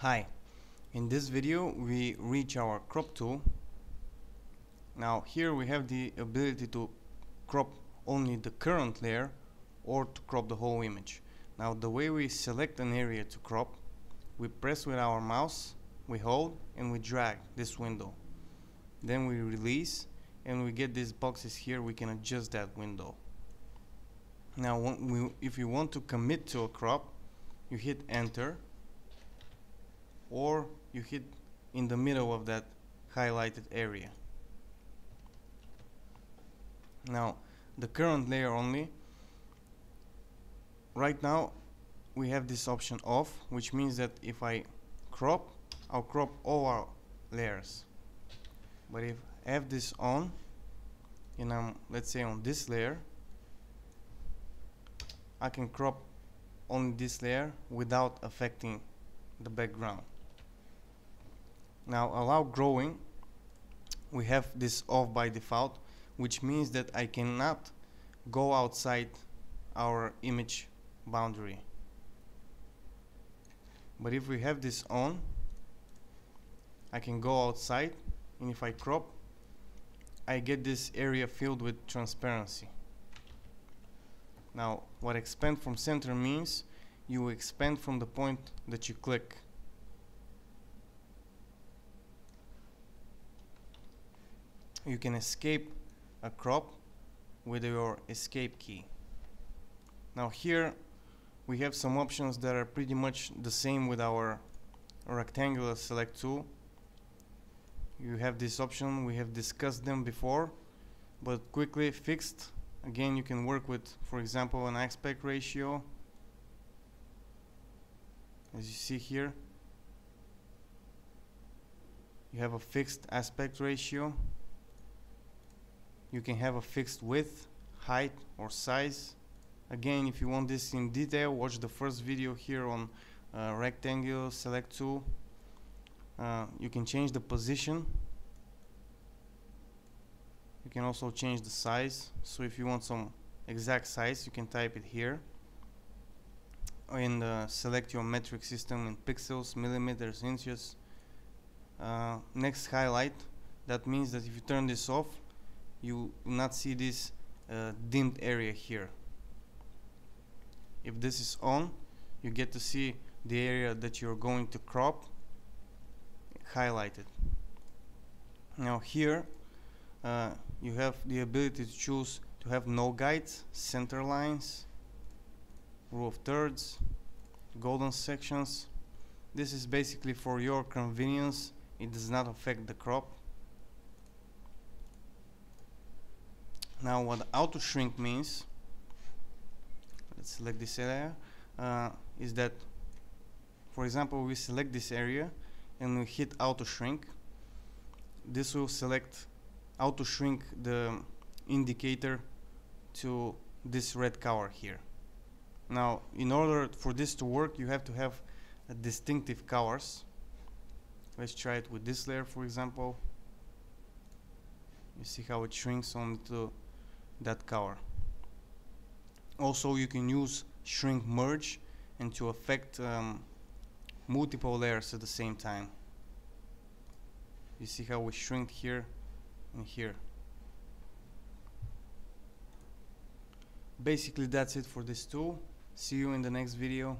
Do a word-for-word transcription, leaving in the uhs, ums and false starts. Hi, in this video we reach our crop tool. Now here we have the ability to crop only the current layer or to crop the whole image. Now the way we select an area to crop, we press with our mouse, we hold and we drag this window. Then we release and we get these boxes here, we can adjust that window. Now we, if you want to commit to a crop, you hit enter or you hit in the middle of that highlighted area. Now the current layer only, right now we have this option off, which means that if I crop, I'll crop all our layers. But if I have this on and I'm, let's say, on this layer, I can crop on this layer without affecting the background. Now allow growing, we have this off by default, which means that I cannot go outside our image boundary. But if we have this on, I can go outside, and if I crop, I get this area filled with transparency. Now what expand from center means, you expand from the point that you click. You can escape a crop with your escape key. Now here we have some options that are pretty much the same with our rectangular select tool. You have this option, we have discussed them before, but quickly fixed. Again, you can work with, for example, an aspect ratio, as you see here. You have a fixed aspect ratio. You can have a fixed width, height or size. Again, if you want this in detail, watch the first video here on uh, rectangular select tool. Uh, you can change the position. You can also change the size. So if you want some exact size, you can type it here and uh, select your metric system in pixels, millimeters, inches. Uh, next, highlight. That means that if you turn this off, you will not see this uh, dimmed area here. If this is on, you get to see the area that you're going to crop highlighted. Now here uh, you have the ability to choose to have no guides, center lines, rule of thirds, golden sections. This is basically for your convenience, it does not affect the crop. Now what auto shrink means, let's select this area, uh, is that, for example, we select this area and we hit auto shrink. This will select, auto shrink the indicator to this red color here. Now in order for this to work, you have to have uh, distinctive colors. Let's try it with this layer, for example. You see how it shrinks onto that color. Also, you can use shrink merge and to affect um, multiple layers at the same time. You see how we shrink here and here. Basically, that's it for this tool. See you in the next video.